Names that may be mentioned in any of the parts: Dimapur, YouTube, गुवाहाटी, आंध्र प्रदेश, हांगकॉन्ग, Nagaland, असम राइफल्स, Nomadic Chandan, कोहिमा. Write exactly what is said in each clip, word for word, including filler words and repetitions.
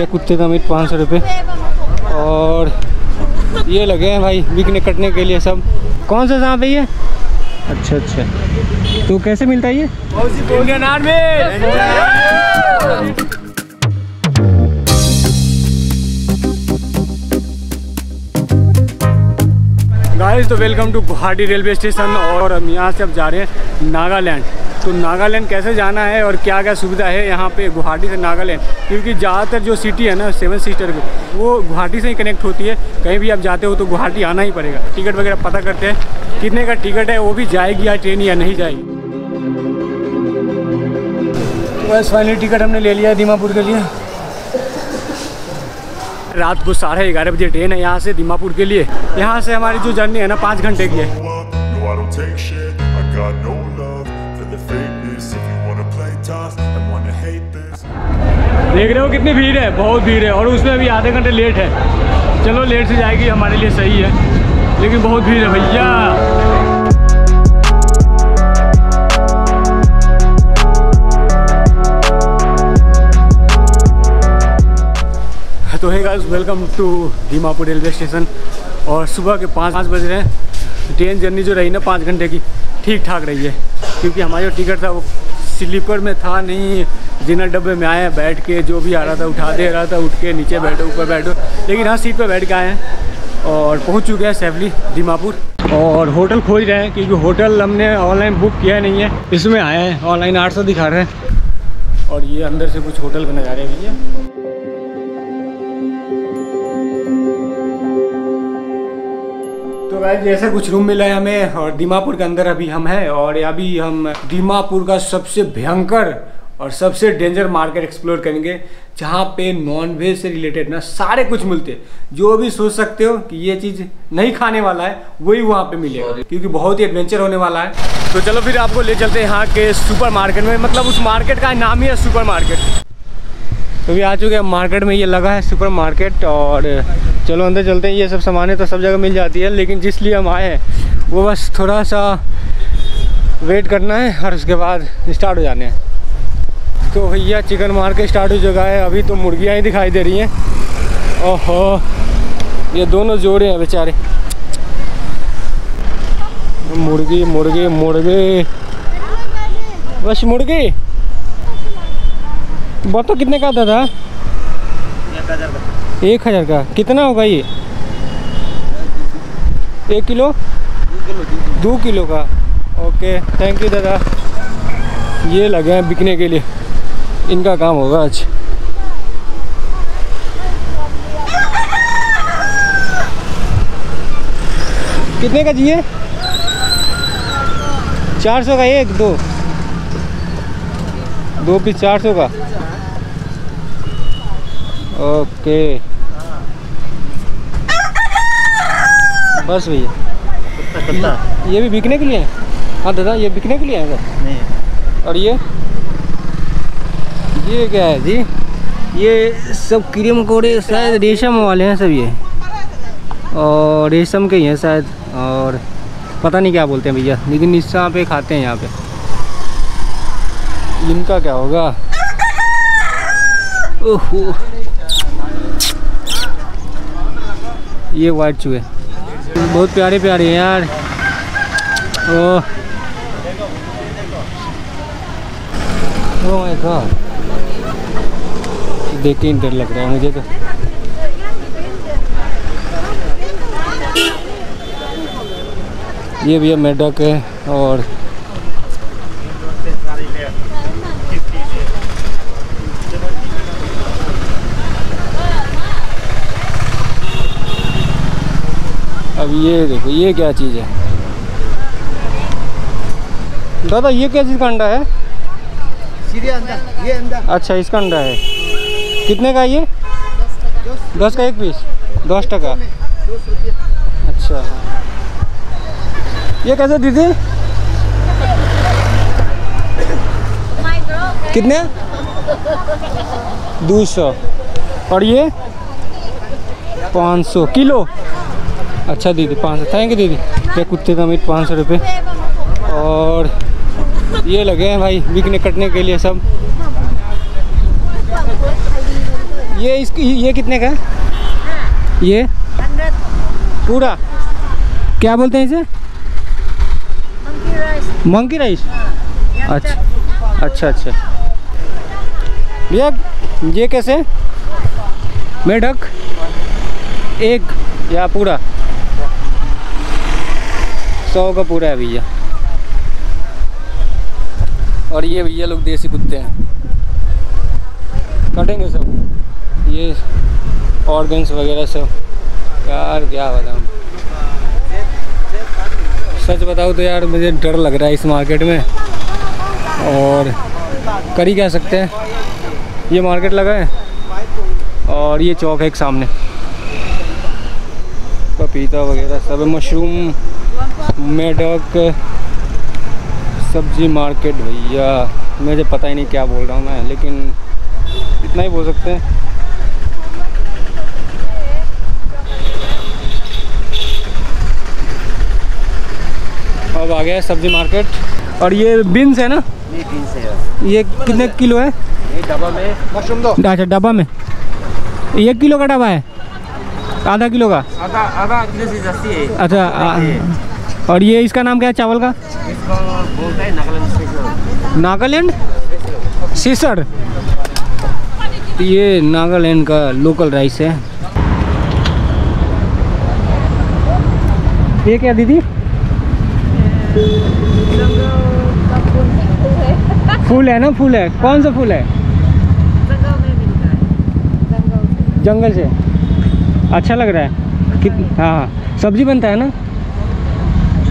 ये कुत्ते का मीट पाँच सौ रुपये। और ये लगे हैं भाई बिकने कटने के लिए सब। कौन सा सांप है ये? अच्छा अच्छा, तो कैसे मिलता है ये? Indian army. गाइस तो welcome to गुवाहाटी railway station. और हम यहाँ से अब जा रहे हैं नागालैंड। तो नागालैंड कैसे जाना है और क्या क्या सुविधा है यहाँ पे गुवाहाटी से नागालैंड, क्योंकि ज़्यादातर जो सिटी है ना सेवन सिस्टर की वो गुवाहाटी से ही कनेक्ट होती है। कहीं भी आप जाते हो तो गुवाहाटी आना ही पड़ेगा। टिकट वगैरह पता करते हैं कितने का टिकट है, वो भी जाएगी या ट्रेन या नहीं जाएगी। बस फाइनली टिकट हमने ले लिया है दीमापुर के लिए। रात को साढ़े ग्यारह बजे ट्रेन है यहाँ से दीमापुर के लिए। यहाँ से हमारी जो जर्नी है ना पाँच घंटे की है। देख रहे हो कितनी भीड़ है, बहुत भीड़ है। और उसमें अभी आधे घंटे लेट है। चलो लेट से जाएगी हमारे लिए सही है, लेकिन बहुत भीड़ है भैया। तो है guys welcome to Dimapur railway station. और सुबह के पाँच पाँच बज रहे हैं। ट्रेन जर्नी जो रही ना पाँच घंटे की ठीक ठाक रही है, क्योंकि हमारा जो टिकट था वो स्लीपर में था नहीं। जनरल डब्बे में आए बैठ के, जो भी आ रहा था उठा दे रहा था, उठ के नीचे बैठो ऊपर बैठो, लेकिन हाँ सीट पर बैठ के आए हैं। और पहुँच चुके हैं सेफली दीमापुर। और होटल खोज रहे हैं, क्योंकि होटल हमने ऑनलाइन बुक किया नहीं है। इसमें आया है ऑनलाइन आठ सौ दिखा रहे हैं। और ये अंदर से कुछ होटल का नज़ारे भी है। तो गाइस जैसे कुछ रूम मिला है हमें, और दीमापुर के अंदर अभी हम हैं। और अभी हम दीमापुर का सबसे भयंकर और सबसे डेंजर मार्केट एक्सप्लोर करेंगे, जहाँ पे नॉन वेज से रिलेटेड ना सारे कुछ मिलते हैं। जो भी सोच सकते हो कि ये चीज़ नहीं खाने वाला है वही वहाँ पे मिलेगा, क्योंकि बहुत ही एडवेंचर होने वाला है। तो चलो फिर आपको ले चलते हैं यहाँ के सुपर मार्केट में। मतलब उस मार्केट का नाम ही है सुपर मार्केट। तो भी आ चुके हैं मार्केट में। ये लगा है सुपर मार्केट। और चलो अंदर चलते हैं। ये सब सामानें तो सब जगह मिल जाती है, लेकिन जिस लिए हम आए हैं वो बस थोड़ा सा वेट करना है और उसके बाद स्टार्ट हो जाने हैं। तो भैया चिकन मार्केट स्टार्ट हो चुका है। अभी तो मुर्गियाँ ही दिखाई दे रही हैं। ओहो ये दोनों जोड़े हैं बेचारे। मुर्गी मुर्गी मुर्गी बस मुर्गी। बता कितने का आता था? एक हज़ार का। कितना होगा ये? एक किलो दो किलो का। ओके थैंक यू दादा। ये लगे हैं बिकने के लिए, इनका काम होगा आज। कितने का चाहिए? चार सौ का। एक दो दो पीस चार सौ का। ओके बस भैया। ये भी बिकने के लिए है? हाँ दादा ये बिकने के लिए है नहीं। और ये ये क्या है जी? ये सब कीड़े मकोड़े शायद रेशम वाले हैं सब ये, और रेशम के ही हैं शायद, और पता नहीं क्या बोलते हैं भैया, लेकिन इस यहाँ पे खाते हैं। यहाँ पे इनका क्या होगा? ओहो ये वाइट चूहे बहुत प्यारे प्यारे हैं यार। ओह माय गॉड देख के डर लग रहा है मुझे तो। ये भैया मेढक है। और अब ये देखो ये क्या चीज़ है दादा? ये क्या चीज़ का अंडा है? सीधे अंडा। ये अंडा। अच्छा इसका अंडा है। कितने का ये? दस का एक पीस। दस टका। अच्छा ये कैसे दीदी? कितने? दो सौ। और ये पाँच सौ किलो। अच्छा दीदी पाँच सौ। थैंक यू दीदी। ये कुत्ते का मीट पाँच सौ रुपये। और ये लगे हैं भाई बिकने कटने के लिए सब। ये इसकी ये कितने का है? ये पूरा क्या बोलते हैं इसे? Monkey rice. अच्छा अच्छा अच्छा। भैया ये कैसे? मेढक एक या पूरा? सौ का पूरा है भैया। और ये भैया लोग देसी कुत्ते हैं, कटेंगे सब ये ऑर्गन्स वगैरह सब। यार क्या बताऊँ, सच बताऊँ तो यार मुझे डर लग रहा है इस मार्केट में। और कर ही कह सकते हैं, ये मार्केट लगा है और ये चौक है एक सामने, पपीता वगैरह सब, मशरूम, मेढक, सब्जी मार्केट। भैया मुझे पता ही नहीं क्या बोल रहा हूँ मैं, लेकिन इतना ही बोल सकते हैं। अब आ गया है सब्जी मार्केट। और ये बीन्स है ना? ये बीन्स है। ये कितने किलो है? ये डब्बा में मशरूम दो। अच्छा डब्बा में, एक किलो का डब्बा है? आधा किलो का? आधा आधा किलो से जस्ती है। अच्छा। और ये इसका नाम क्या है चावल का? इसको बोलते हैं नागालैंड। नागालैंड सीसर। ये नागालैंड का लोकल राइस है। ये क्या दीदी? फूल है ना? फूल है, कौन सा फूल है? जंगल से। अच्छा लग रहा है कि हाँ सब्जी बनता है ना?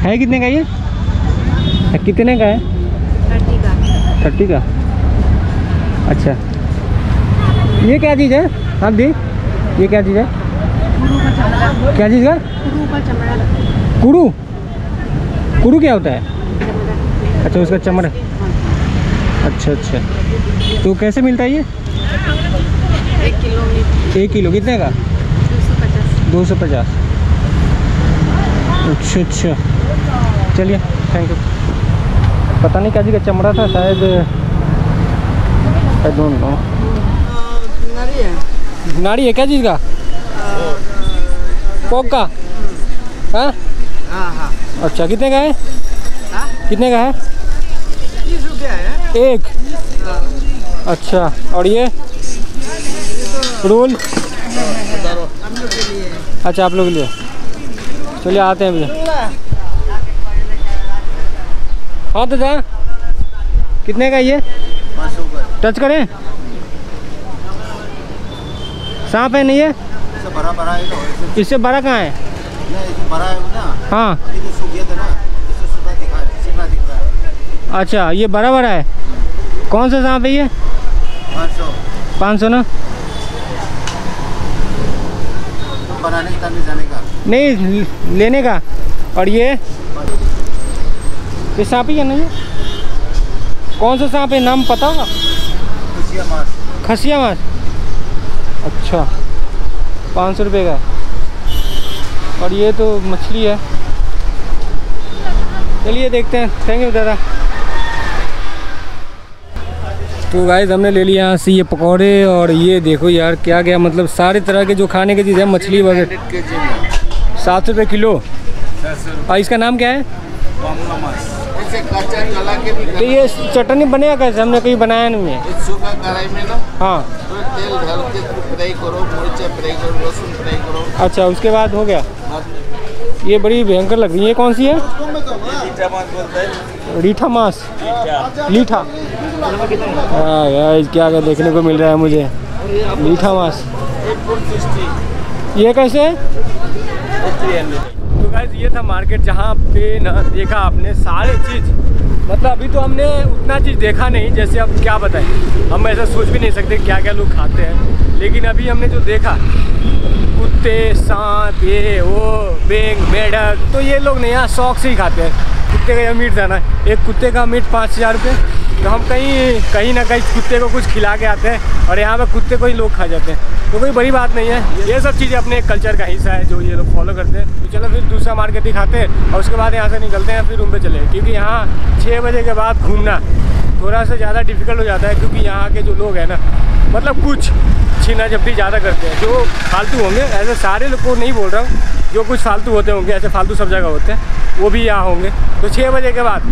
है कितने का ये? है कितने का है? थर्टी का। थर्टी का अच्छा। ये क्या चीज़ है आप दी? ये क्या चीज़ है? क्या चीज़ का? कुरू? कुरू क्या होता है? अच्छा उसका चमड़ा। अच्छा अच्छा। तो कैसे मिलता है ये? एक किलो। एक किलो कितने का? दो सौ पचास। अच्छा अच्छा चलिए थैंक यू। पता नहीं क्या जी का चमड़ा था शायद, आई डोंट नो। नाड़ी है? नाड़ी है क्या चीज़ का? पोक का? हाँ हाँ। अच्छा कितने का है? आ? कितने का है? तीस रुपया है एक। अच्छा। और ये रोल? अच्छा आप लोग के लिए। चलिए आते हैं भैया। हाँ तो दादा कितने का ये? टच करें? सांप है? नहीं है इससे बड़ा बड़ा है। इससे बड़ा कहाँ है? बड़ा है ना। हाँ अच्छा ये बड़ा बड़ा है। कौन सा सांप है ये? पाँच सौ ना बनाने का, जाने का नहीं, लेने का। और ये ये सांप ही है ना? ये कौन सा सांप है? नाम पता होगा? खसिया मास। खसिया मास। अच्छा पाँच सौ रुपये का। और ये तो मछली है। चलिए देखते हैं। थैंक यू दादा। तो गाइस हमने ले लिया यहाँ से ये पकौड़े। और ये देखो यार क्या क्या, मतलब सारे तरह के जो खाने की चीज़ है, मछली वगैरह। सात सौ रुपये किलो। और इसका नाम क्या है? तो ये चटनी बनेगा कैसे? हमने कहीं बनाया नहीं है। सूखा कढ़ाई में ना? हाँ तो तेल डाल के फ्राई करो, मिर्च फ्राई करो, लहसुन फ्राई करो। अच्छा उसके बाद हो गया। ये बड़ी भयंकर लग रही है, कौन सी है? रीठा मांस। लीठा। हाँ यार क्या क्या देखने को मिल रहा है मुझे। मीठा मांस। ये कैसे है? तो गाइस ये था मार्केट जहाँ पे ना देखा आपने सारे चीज़, मतलब अभी तो हमने उतना चीज़ देखा नहीं, जैसे अब क्या बताएं, हम ऐसा सोच भी नहीं सकते क्या क्या लोग खाते हैं। लेकिन अभी हमने जो देखा कुत्ते, सांप, ये वो, बेंग, मेढक, तो ये लोग नया शौक से ही खाते हैं। कुत्ते का यह मीट था ना, एक कुत्ते का मीट पाँच हज़ार रुपये। तो हम कहीं कहीं ना कहीं कुत्ते को कुछ खिला के आते हैं और यहाँ पर कुत्ते को ही लोग खा जाते हैं, तो कोई बड़ी बात नहीं है। ये सब चीज़ें अपने कल्चर का हिस्सा है जो ये लोग फॉलो करते हैं। तो चलो फिर दूसरा मार्केट दिखाते हैं और उसके बाद यहाँ से निकलते हैं, फिर रूम पर चले। क्योंकि यहाँ छः बजे के बाद घूमना थोड़ा सा ज़्यादा डिफिकल्ट हो जाता है, क्योंकि यहाँ के जो लोग हैं ना, मतलब कुछ छीना-झपटी ज़्यादा करते हैं जो फालतू होंगे। ऐसे सारे लोग को नहीं बोल रहा हूँ, जो कुछ फालतू होते होंगे, ऐसे फालतू सब जगह होते हैं, वो भी यहाँ होंगे। तो छः बजे के बाद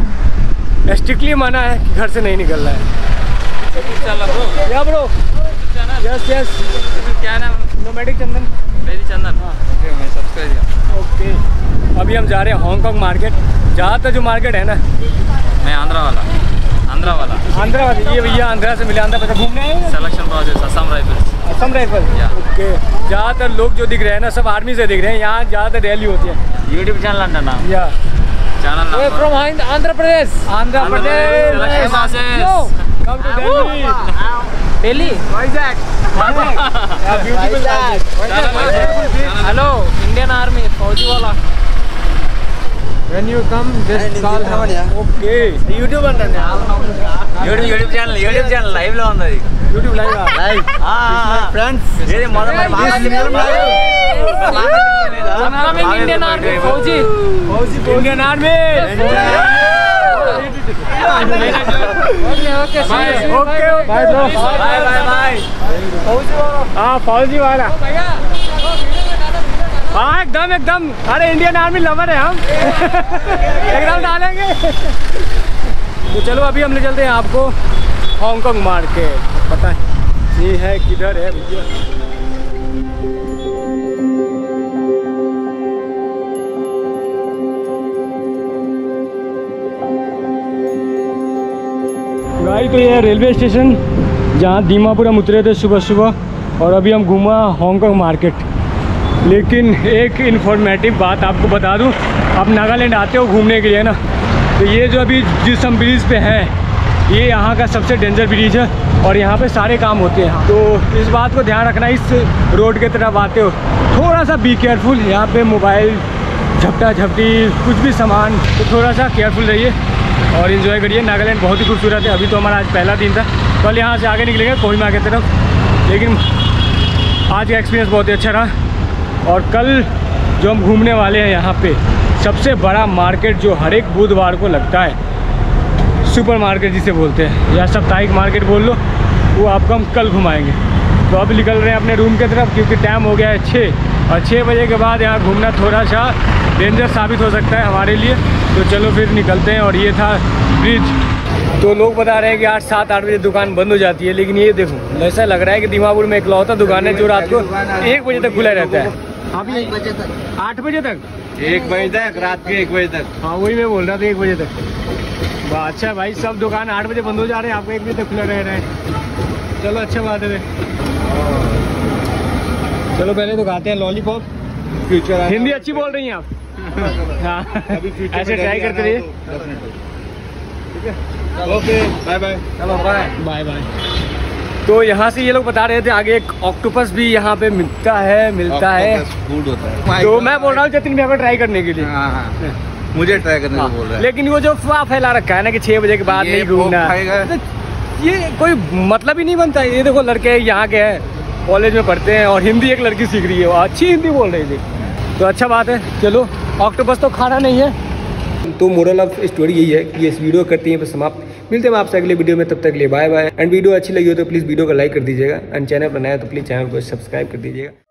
स्ट्रिक्टली मना है कि घर से नहीं निकलना है। या ब्रो यस यस क्या नाम? नोमैडिक चंदन। मेरी चंदन। हाँ ओके, मैं सब्सक्राइब। ओके अभी हम जा रहे हैं हांगकॉन्ग मार्केट। ज़्यादातर जो मार्केट है ना, मैं आंध्रा वाला आंध्रा वाला आंध्रा वाली ये भैया आंध्रा से मिले। आंध्रा पर घूमने आए? Selection process असम राइफल्स। असम राइफल्स okay. ज़्यादातर लोग जो दिख रहे हैं ना, सब आर्मी से दिख रहे हैं। यहाँ ज़्यादातर रैली होती है। यूट्यूब चैनल का नाम या channel from आंध्र प्रदेश। आंध्र प्रदेश Delhi Vizag. Hello Indian army फौजी वाला। When you come, just call someone. Okay. YouTube banda na. YouTube YouTube channel, YouTube channel live lo undi. YouTube live. Live. Ah. Friends. Very modern life. Manam Indian Army Fauji. Fauji Indian Army. Okay okay. Okay. Bye bro. Bye bye bye. Fauji wala. Ah Fauji wala. हाँ एकदम एकदम, अरे Indian army lover है हम। एकदम डालेंगे। तो चलो अभी हमने चलते हैं आपको हांगकॉन्ग मार्केट। पता है ये है किधर है भैया? गाइस तो ये है रेलवे स्टेशन, जहाँ दीमापुर हम उतरे थे सुबह सुबह, और अभी हम घूमा हांगकॉन्ग मार्केट। लेकिन एक इन्फॉर्मेटिव बात आपको बता दूं, आप नागालैंड आते हो घूमने के लिए ना, तो ये जो अभी जिस हम ब्रिज पे हैं, ये यहाँ का सबसे डेंजर ब्रिज है और यहाँ पे सारे काम होते हैं। तो इस बात को ध्यान रखना, इस रोड की तरफ आते हो थोड़ा सा बी केयरफुल। यहाँ पे मोबाइल झपटा झपटी कुछ भी सामान, तो थोड़ा सा केयरफुल रहिए और इन्जॉय करिए। नागालैंड बहुत ही खूबसूरत है। अभी तो हमारा आज पहला दिन था, कल यहाँ से आगे निकलेंगे कोहिमा की तरफ। लेकिन आज का एक्सपीरियंस बहुत ही अच्छा रहा। और कल जो हम घूमने वाले हैं, यहाँ पे सबसे बड़ा मार्केट जो हर एक बुधवार को लगता है, सुपर मार्केट जिसे बोलते हैं या साप्ताहिक मार्केट बोल लो, वो आपको हम कल घुमाएंगे। तो अब निकल रहे हैं अपने रूम के तरफ, क्योंकि टाइम हो गया है छः, और छः बजे के बाद यहाँ घूमना थोड़ा सा डेंजर साबित हो सकता है हमारे लिए। तो चलो फिर निकलते हैं। और ये था ब्रिज। तो लोग बता रहे हैं कि आज सात आठ बजे दुकान बंद हो जाती है, लेकिन ये देखो ऐसा लग रहा है कि दीमापुर में इकलौता दुकान है जो रात को एक बजे तक खुला रहता है। आठ बजे तक आठ बजे तक एक बजे तक रात के एक बजे तक। हाँ वही मैं बोल रहा था, एक बजे तक। वाह अच्छा भाई, सब दुकान आठ बजे बंद हो जा रहे हैं, आपको एक बजे तक खुला रह रहा है। चलो अच्छा बात है। चलो पहले तो खाते हैं लॉलीपॉप। फ्यूचर हिंदी अच्छी बोल रही हैं आप। हाँ ऐसे ट्राई करते रहिए। ठीक है ओके बाय बाय। चलो बाय बाय बाय। तो यहाँ से ये लोग बता रहे थे आगे एक ऑक्टोपस भी यहाँ पे मिलता है मिलता है फूड होता है। तो मैं बोल रहा हूँ जतिन भैया को ट्राई करने के लिए। हाँ, हाँ, मुझे ट्राई करने को बोल रहा है। लेकिन वो जो अफवाह फैला रखा है ना कि छह बजे के बाद नहीं घूमना, ये कोई मतलब ही नहीं बनता। ये देखो लड़के यहाँ के हैं, कॉलेज में पढ़ते हैं, और हिंदी एक लड़की सीख रही है, वो अच्छी हिंदी बोल रही थी। तो अच्छा बात है, चलो ऑक्टोपस तो खाना नहीं है। तो मोरल ऑफ स्टोरी यही है कि इस वीडियो करते हैं समाप्त। मिलते हैं आपसे अगले वीडियो में, तब तक के लिए बाय बाय। एंड वीडियो अच्छी लगी हो तो प्लीज़ वीडियो को लाइक कर दीजिएगा, एंड चैनल पर नया तो प्लीज़ चैनल को सब्सक्राइब कर दीजिएगा।